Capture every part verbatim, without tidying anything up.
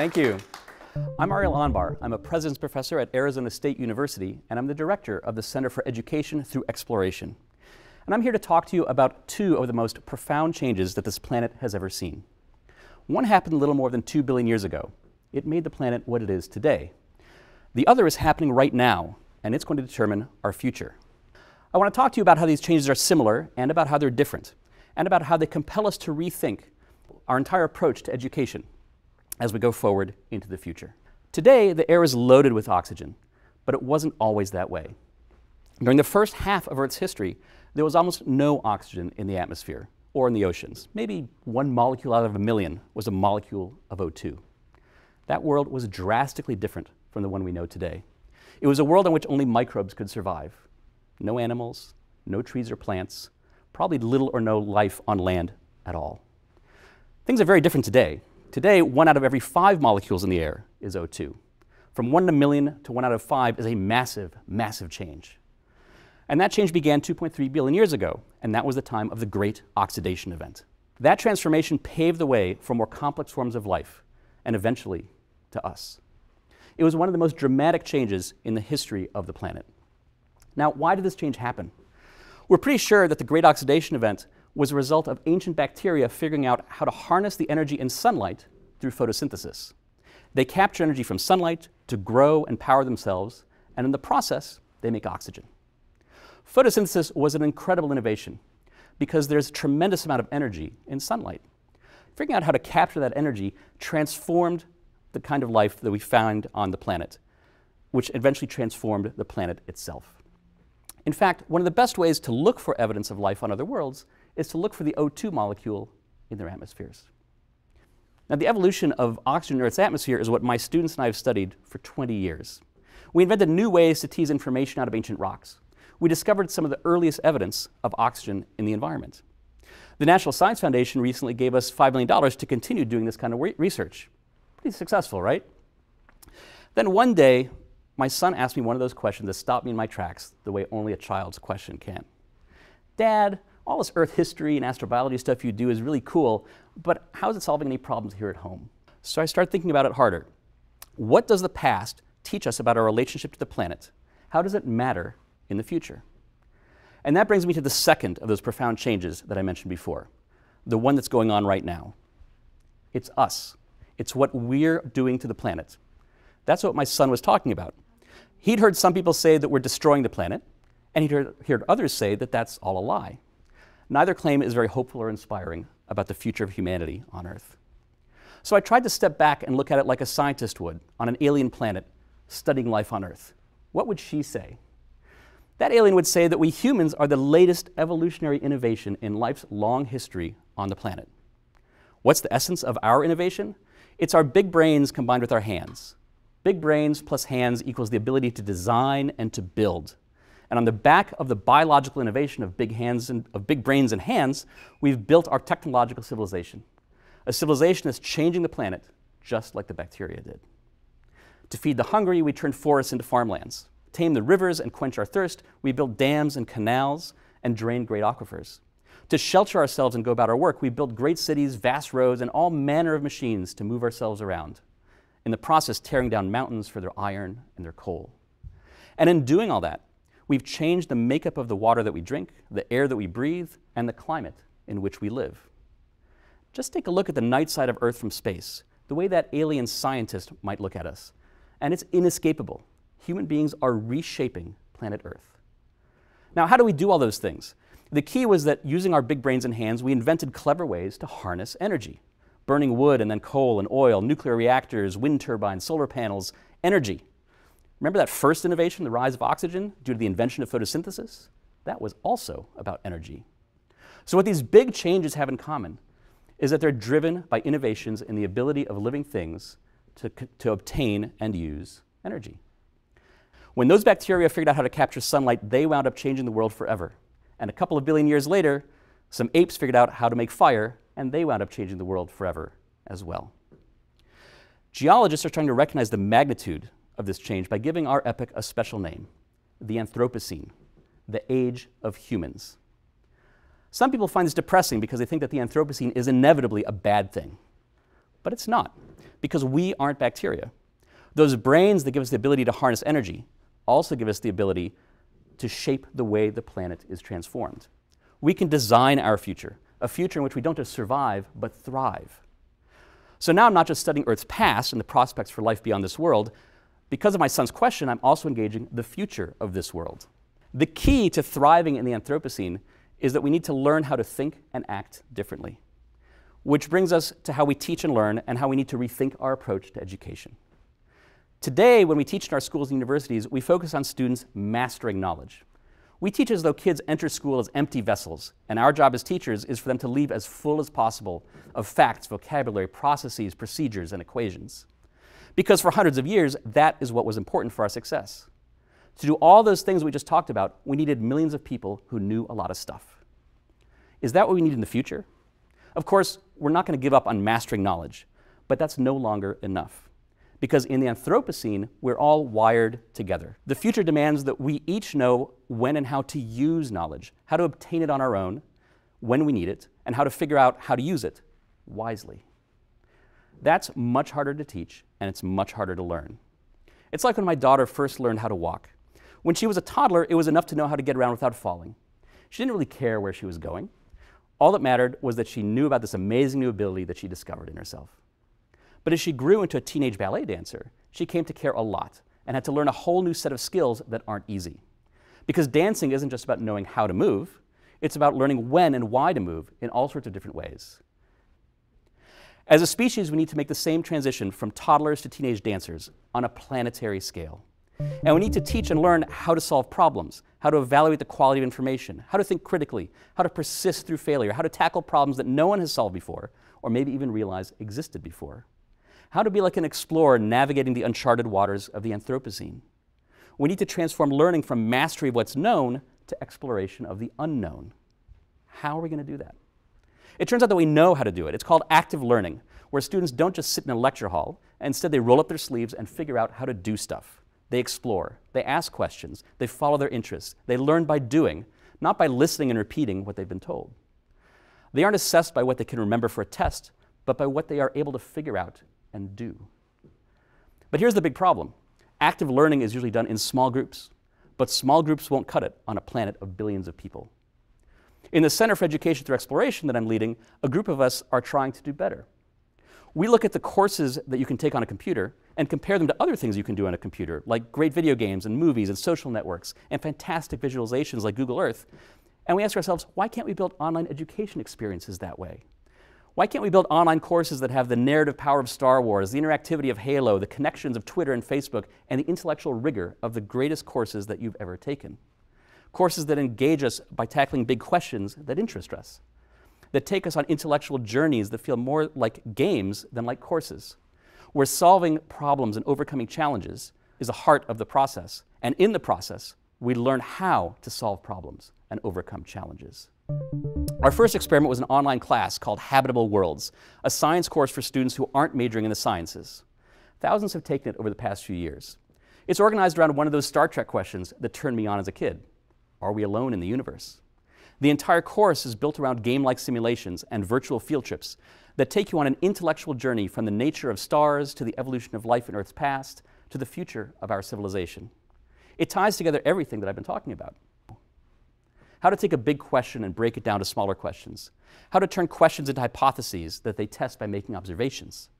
Thank you. I'm Ariel Anbar. I'm a President's Professor at Arizona State University, and I'm the Director of the Center for Education Through Exploration. And I'm here to talk to you about two of the most profound changes that this planet has ever seen. One happened a little more than two billion years ago. It made the planet what it is today. The other is happening right now, and it's going to determine our future. I want to talk to you about how these changes are similar, and about how they're different, and about how they compel us to rethink our entire approach to education as we go forward into the future. Today, the air is loaded with oxygen, but it wasn't always that way. During the first half of Earth's history, there was almost no oxygen in the atmosphere or in the oceans. Maybe one molecule out of a million was a molecule of O two. That world was drastically different from the one we know today. It was a world in which only microbes could survive. No animals, no trees or plants, probably little or no life on land at all. Things are very different today. Today, one out of every five molecules in the air is O two. From one in a million to one out of five is a massive, massive change. And that change began two point three billion years ago, and that was the time of the Great Oxidation Event. That transformation paved the way for more complex forms of life, and eventually to us. It was one of the most dramatic changes in the history of the planet. Now, why did this change happen? We're pretty sure that the Great Oxidation Event was a result of ancient bacteria figuring out how to harness the energy in sunlight through photosynthesis. They capture energy from sunlight to grow and power themselves, and in the process, they make oxygen. Photosynthesis was an incredible innovation because there's a tremendous amount of energy in sunlight. Figuring out how to capture that energy transformed the kind of life that we found on the planet, which eventually transformed the planet itself. In fact, one of the best ways to look for evidence of life on other worlds is to look for the O two molecule in their atmospheres. Now, the evolution of oxygen in Earth's atmosphere is what my students and I have studied for twenty years. We invented new ways to tease information out of ancient rocks. We discovered some of the earliest evidence of oxygen in the environment. The National Science Foundation recently gave us five million dollars to continue doing this kind of research. Pretty successful, right? Then one day, my son asked me one of those questions that stopped me in my tracks the way only a child's question can. "Dad, all this Earth history and astrobiology stuff you do is really cool, but how is it solving any problems here at home?" So I started thinking about it harder. What does the past teach us about our relationship to the planet? How does it matter in the future? And that brings me to the second of those profound changes that I mentioned before, the one that's going on right now. It's us. It's what we're doing to the planet. That's what my son was talking about. He'd heard some people say that we're destroying the planet, and he'd heard, heard others say that that's all a lie. Neither claim is very hopeful or inspiring about the future of humanity on Earth. So I tried to step back and look at it like a scientist would on an alien planet studying life on Earth. What would she say? That alien would say that we humans are the latest evolutionary innovation in life's long history on the planet. What's the essence of our innovation? It's our big brains combined with our hands. Big brains plus hands equals the ability to design and to build. And on the back of the biological innovation of big hands and of big brains and hands, we've built our technological civilization. A civilization that's changing the planet, just like the bacteria did. To feed the hungry, we turn forests into farmlands. Tame the rivers and quench our thirst, we build dams and canals and drain great aquifers. To shelter ourselves and go about our work, we build great cities, vast roads, and all manner of machines to move ourselves around. In the process, tearing down mountains for their iron and their coal. And in doing all that, we've changed the makeup of the water that we drink, the air that we breathe, and the climate in which we live. Just take a look at the night side of Earth from space, the way that alien scientist might look at us. And it's inescapable. Human beings are reshaping planet Earth. Now, how do we do all those things? The key was that using our big brains and hands, we invented clever ways to harness energy. Burning wood and then coal and oil, nuclear reactors, wind turbines, solar panels, energy. Remember that first innovation, the rise of oxygen, due to the invention of photosynthesis? That was also about energy. So what these big changes have in common is that they're driven by innovations in the ability of living things to, to obtain and use energy. When those bacteria figured out how to capture sunlight, they wound up changing the world forever. And a couple of billion years later, some apes figured out how to make fire, and they wound up changing the world forever as well. Geologists are trying to recognize the magnitude of this change by giving our epoch a special name, the Anthropocene, the age of humans. Some people find this depressing because they think that the Anthropocene is inevitably a bad thing. But it's not, because we aren't bacteria. Those brains that give us the ability to harness energy also give us the ability to shape the way the planet is transformed. We can design our future, a future in which we don't just survive, but thrive. So now I'm not just studying Earth's past and the prospects for life beyond this world. Because of my son's question, I'm also engaging the future of this world. The key to thriving in the Anthropocene is that we need to learn how to think and act differently. Which brings us to how we teach and learn and how we need to rethink our approach to education. Today, when we teach in our schools and universities, we focus on students mastering knowledge. We teach as though kids enter school as empty vessels, and our job as teachers is for them to leave as full as possible of facts, vocabulary, processes, procedures, and equations. Because for hundreds of years, that is what was important for our success. To do all those things we just talked about, we needed millions of people who knew a lot of stuff. Is that what we need in the future? Of course, we're not going to give up on mastering knowledge, but that's no longer enough. Because in the Anthropocene, we're all wired together. The future demands that we each know when and how to use knowledge, how to obtain it on our own, when we need it, and how to figure out how to use it wisely. That's much harder to teach, and it's much harder to learn. It's like when my daughter first learned how to walk. When she was a toddler, it was enough to know how to get around without falling. She didn't really care where she was going. All that mattered was that she knew about this amazing new ability that she discovered in herself. But as she grew into a teenage ballet dancer, she came to care a lot and had to learn a whole new set of skills that aren't easy. Because dancing isn't just about knowing how to move, it's about learning when and why to move in all sorts of different ways. As a species, we need to make the same transition from toddlers to teenage dancers on a planetary scale. And we need to teach and learn how to solve problems, how to evaluate the quality of information, how to think critically, how to persist through failure, how to tackle problems that no one has solved before, or maybe even realized existed before. How to be like an explorer navigating the uncharted waters of the Anthropocene. We need to transform learning from mastery of what's known to exploration of the unknown. How are we going to do that? It turns out that we know how to do it. It's called active learning, where students don't just sit in a lecture hall. Instead, they roll up their sleeves and figure out how to do stuff. They explore, they ask questions, they follow their interests, they learn by doing, not by listening and repeating what they've been told. They aren't assessed by what they can remember for a test, but by what they are able to figure out and do. But here's the big problem. Active learning is usually done in small groups, but small groups won't cut it on a planet of billions of people. In the Center for Education Through Exploration that I'm leading, a group of us are trying to do better. We look at the courses that you can take on a computer and compare them to other things you can do on a computer, like great video games and movies and social networks and fantastic visualizations like Google Earth. And we ask ourselves, why can't we build online education experiences that way? Why can't we build online courses that have the narrative power of Star Wars, the interactivity of Halo, the connections of Twitter and Facebook, and the intellectual rigor of the greatest courses that you've ever taken? Courses that engage us by tackling big questions that interest us, that take us on intellectual journeys that feel more like games than like courses, where solving problems and overcoming challenges is the heart of the process, and in the process, we learn how to solve problems and overcome challenges. Our first experiment was an online class called Habitable Worlds, a science course for students who aren't majoring in the sciences. Thousands have taken it over the past few years. It's organized around one of those Star Trek questions that turned me on as a kid. Are we alone in the universe? The entire course is built around game-like simulations and virtual field trips that take you on an intellectual journey from the nature of stars to the evolution of life in Earth's past to the future of our civilization. It ties together everything that I've been talking about. How to take a big question and break it down to smaller questions. How to turn questions into hypotheses that they test by making observations.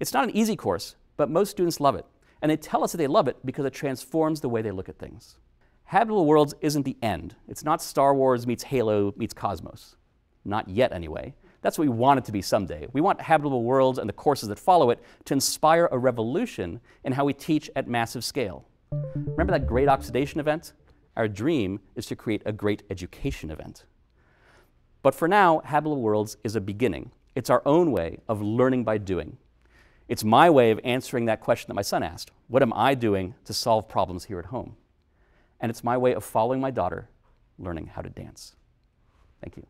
It's not an easy course, but most students love it. And they tell us that they love it because it transforms the way they look at things. Habitable Worlds isn't the end. It's not Star Wars meets Halo meets Cosmos. Not yet, anyway. That's what we want it to be someday. We want Habitable Worlds and the courses that follow it to inspire a revolution in how we teach at massive scale. Remember that Great Oxidation Event? Our dream is to create a great education event. But for now, Habitable Worlds is a beginning. It's our own way of learning by doing. It's my way of answering that question that my son asked. What am I doing to solve problems here at home? And it's my way of following my daughter, learning how to dance. Thank you.